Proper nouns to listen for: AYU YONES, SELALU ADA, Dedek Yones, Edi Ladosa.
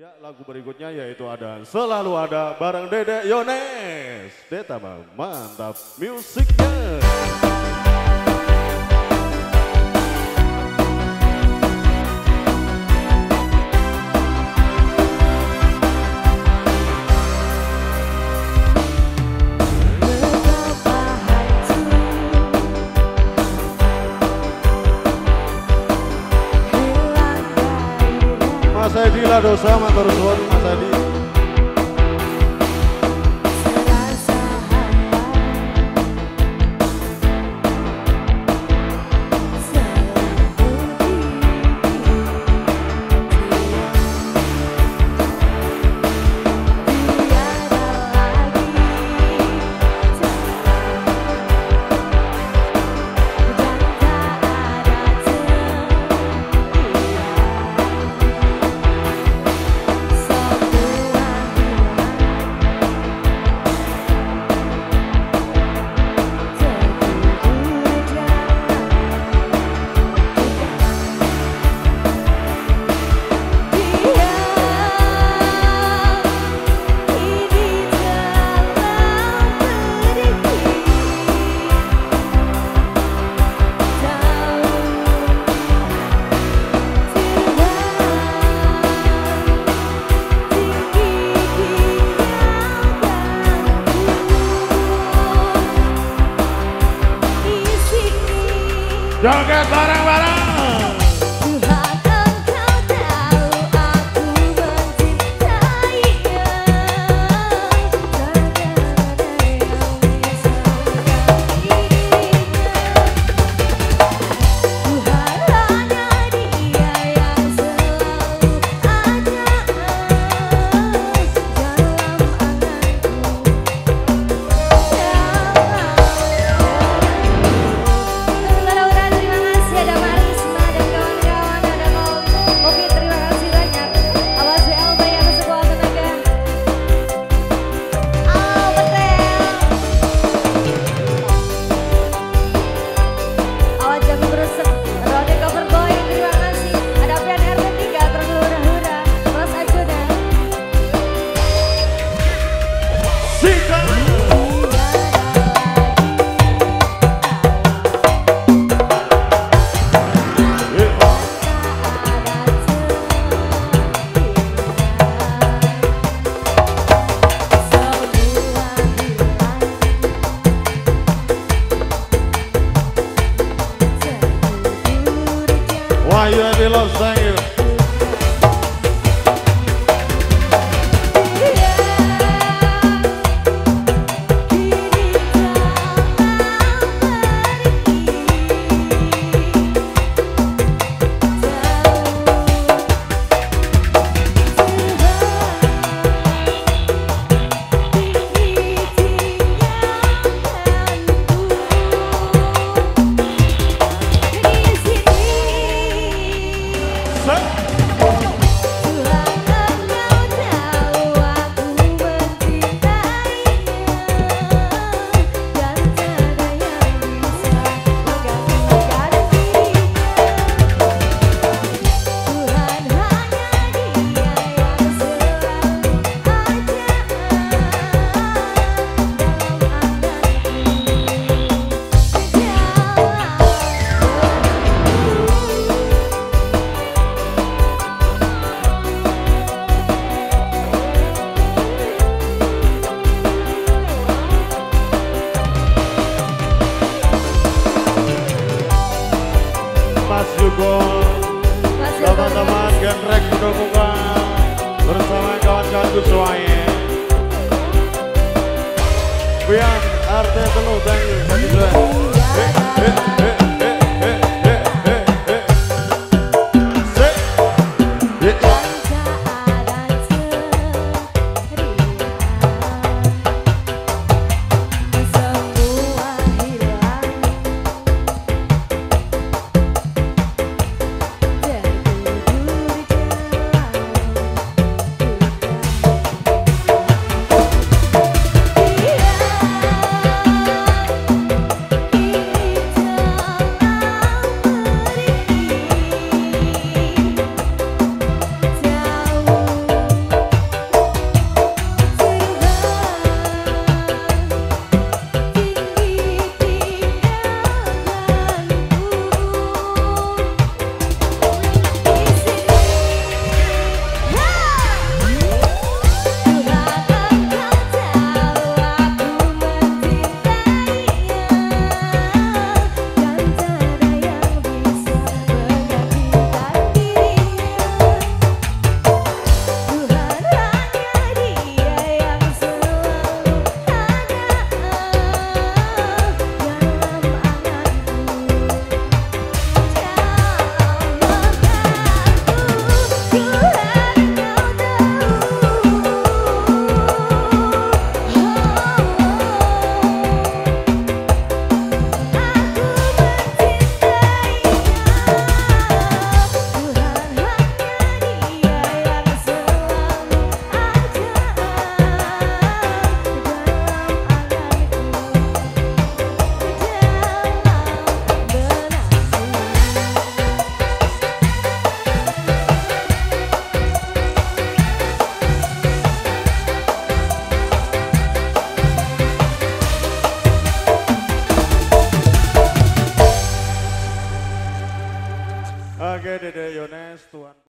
Ya, lagu berikutnya yaitu ada Selalu Ada bareng Dedek Yones. Deta Bang, mantap musiknya. Mas Edi Ladosa, matur suwun Mas Edi. Joget bareng-bareng. Tuhan, Engkau tahu aku mencintainya. Tuhan, hanya Dia yang selalu ada dalam AYU YONES, thank you. Teman-teman Genrek Pedomuka bersama kawan-kawan Kusuanya Biang Arte Telu, thank you. Oke Dede Yones, Tuhan.